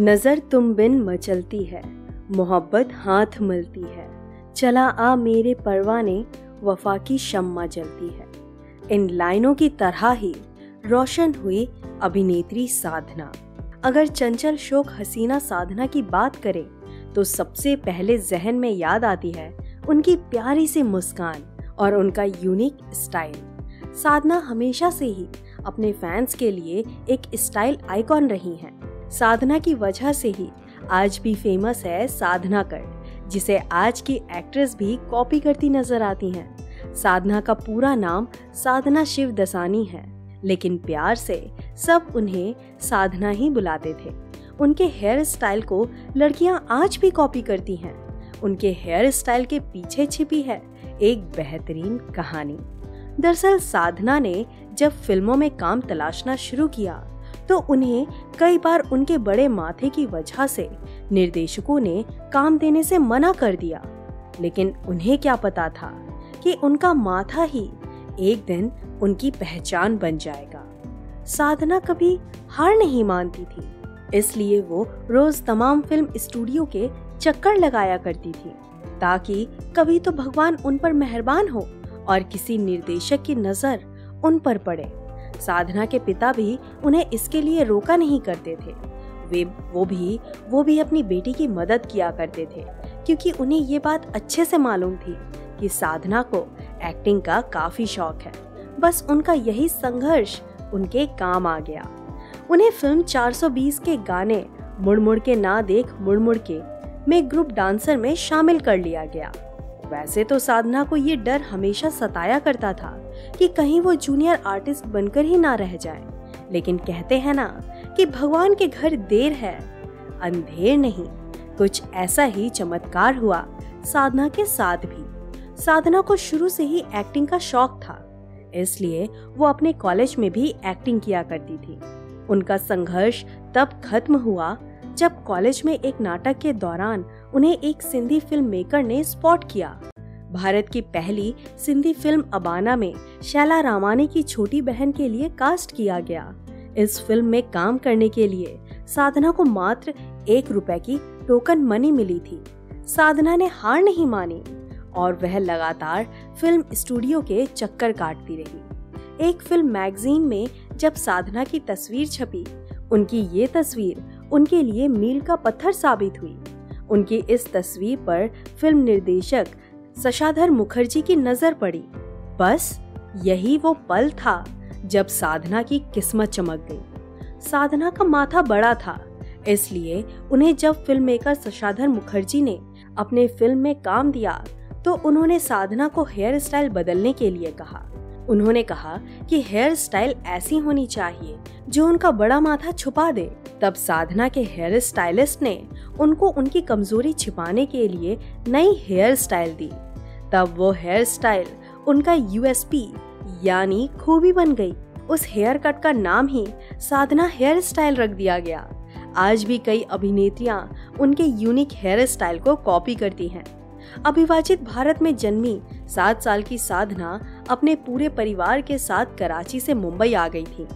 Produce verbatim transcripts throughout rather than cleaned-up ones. नजर तुम बिन मचलती है, मोहब्बत हाथ मिलती है, चला आ मेरे परवाने, वफा की शम्मा जलती है। इन लाइनों की तरह ही रोशन हुई अभिनेत्री साधना। अगर चंचल शोक हसीना साधना की बात करें तो सबसे पहले जहन में याद आती है उनकी प्यारी सी मुस्कान और उनका यूनिक स्टाइल। साधना हमेशा से ही अपने फैंस के लिए एक स्टाइल आइकॉन रही हैं। साधना की वजह से ही आज भी फेमस है साधना कट, जिसे आज की एक्ट्रेस भी कॉपी करती नजर आती हैं। साधना का पूरा नाम साधना शिवदासानी है, लेकिन प्यार से सब उन्हें साधना ही बुलाते थे। उनके हेयर स्टाइल को लड़कियां आज भी कॉपी करती हैं। उनके हेयर स्टाइल के पीछे छिपी है एक बेहतरीन कहानी। दरअसल साधना ने जब फिल्मों में काम तलाशना शुरू किया तो उन्हें कई बार उनके बड़े माथे की वजह से निर्देशकों ने काम देने से मना कर दिया, लेकिन उन्हें क्या पता था कि उनका माथा ही एक दिन उनकी पहचान बन जाएगा। साधना कभी हार नहीं मानती थी, इसलिए वो रोज तमाम फिल्म स्टूडियो के चक्कर लगाया करती थी ताकि कभी तो भगवान उन पर मेहरबान हो और किसी निर्देशक की नजर उन पर पड़े। साधना के पिता भी उन्हें इसके लिए रोका नहीं करते थे। वे वो भी वो भी अपनी बेटी की मदद किया करते थे, क्योंकि उन्हें ये बात अच्छे से मालूम थी कि साधना को एक्टिंग का काफी शौक है। बस उनका यही संघर्ष उनके काम आ गया। उन्हें फिल्म चार सौ बीस के गाने मुड़ मुड़ के ना देख मुड़ मुड़ के में ग्रुप डांसर में शामिल कर लिया गया। वैसे तो साधना को ये डर हमेशा सताया करता था कि कहीं वो जूनियर आर्टिस्ट बनकर ही ना रह जाए, लेकिन कहते हैं ना कि भगवान के घर देर है अंधेर नहीं। कुछ ऐसा ही चमत्कार हुआ साधना के साथ भी। साधना को शुरू से ही एक्टिंग का शौक था, इसलिए वो अपने कॉलेज में भी एक्टिंग किया करती थी। उनका संघर्ष तब खत्म हुआ जब कॉलेज में एक नाटक के दौरान उन्हें एक सिंधी फिल्म मेकर ने स्पॉट किया। भारत की पहली सिंधी फिल्म अबाना में शैला रामानी की छोटी बहन के लिए कास्ट किया गया। इस फिल्म में काम करने के लिए साधना को मात्र एक रुपए की टोकन मनी मिली थी। साधना ने हार नहीं मानी और वह लगातार फिल्म स्टूडियो के चक्कर काटती रही। एक फिल्म मैगजीन में जब साधना की तस्वीर छपी, उनकी ये तस्वीर उनके लिए मील का पत्थर साबित हुई। उनकी इस तस्वीर पर फिल्म निर्देशक सशाधर मुखर्जी की नजर पड़ी। बस यही वो पल था जब साधना की किस्मत चमक गई। साधना का माथा बड़ा था, इसलिए उन्हें जब फिल्म मेकर सशाधर मुखर्जी ने अपने फिल्म में काम दिया तो उन्होंने साधना को हेयर स्टाइल बदलने के लिए कहा। उन्होंने कहा कि हेयर स्टाइल ऐसी होनी चाहिए जो उनका बड़ा माथा छुपा दे। तब साधना के हेयर स्टाइलिस्ट ने उनको उनकी कमजोरी छिपाने के लिए नई हेयर स्टाइल दी। तब वो हेयर स्टाइल उनका यूएसपी यानी खूबी बन गई। उस हेयर कट का नाम ही साधना हेयर स्टाइल रख दिया गया। आज भी कई अभिनेत्रियां उनके यूनिक हेयर स्टाइल को कॉपी करती हैं। अविभाजित भारत में जन्मी सात साल की साधना अपने पूरे परिवार के साथ कराची से मुंबई आ गई थी।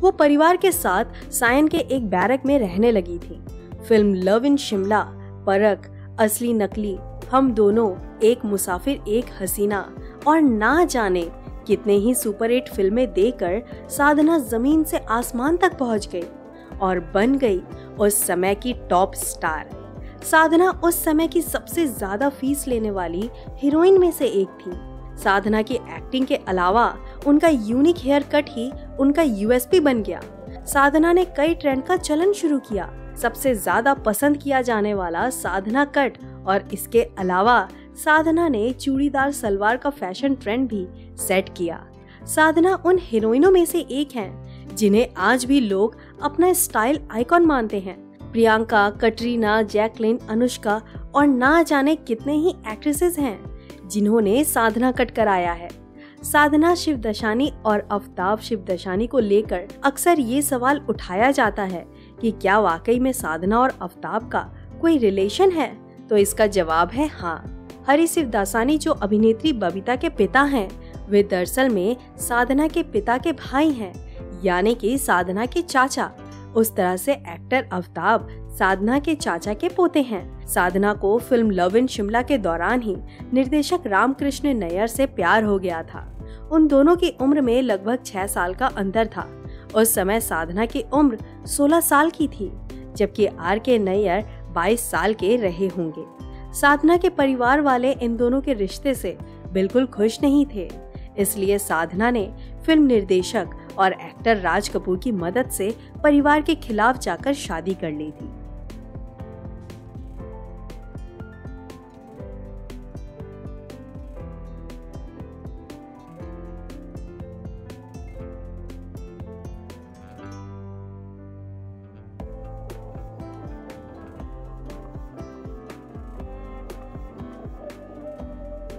वो परिवार के साथ सायन के एक बैरक में रहने लगी थी। फिल्म लव इन शिमला, परख, असली नकली, हम दोनों, एक मुसाफिर एक हसीना और ना जाने कितने ही सुपर हिट फिल्में देकर साधना जमीन से आसमान तक पहुंच गई और बन गई उस समय की टॉप स्टार। साधना उस समय की सबसे ज्यादा फीस लेने वाली हीरोइन में से एक थी। साधना की एक्टिंग के अलावा उनका यूनिक हेयर कट ही उनका यूएसपी बन गया। साधना ने कई ट्रेंड का चलन शुरू किया। सबसे ज्यादा पसंद किया जाने वाला साधना कट और इसके अलावा साधना ने चूड़ीदार सलवार का फैशन ट्रेंड भी सेट किया। साधना उन हीरोइनों में से एक हैं जिन्हें आज भी लोग अपना स्टाइल आइकॉन मानते हैं। प्रियंका, कटरीना, जैकलिन, अनुष्का और ना जाने कितने ही एक्ट्रेसेस हैं जिन्होंने साधना कट कराया है। साधना शिवदासानी और आफताब शिवदासानी को लेकर अक्सर ये सवाल उठाया जाता है कि क्या वाकई में साधना और आफताब का कोई रिलेशन है, तो इसका जवाब है हाँ। हरि शिवदासानी जो अभिनेत्री बबीता के पिता हैं, वे दरअसल में साधना के पिता के भाई हैं, यानी कि साधना के चाचा। उस तरह से एक्टर आफताब साधना के चाचा के पोते हैं। साधना को फिल्म लव इन शिमला के दौरान ही निर्देशक रामकृष्ण नैयर से प्यार हो गया था। उन दोनों की उम्र में लगभग छह साल का अंतर था। उस समय साधना की उम्र सोलह साल की थी, जबकि आर के नैयर बाईस साल के रहे होंगे। साधना के परिवार वाले इन दोनों के रिश्ते से बिल्कुल खुश नहीं थे, इसलिए साधना ने फिल्म निर्देशक और एक्टर राज कपूर की मदद से परिवार के खिलाफ जाकर शादी कर ली थी।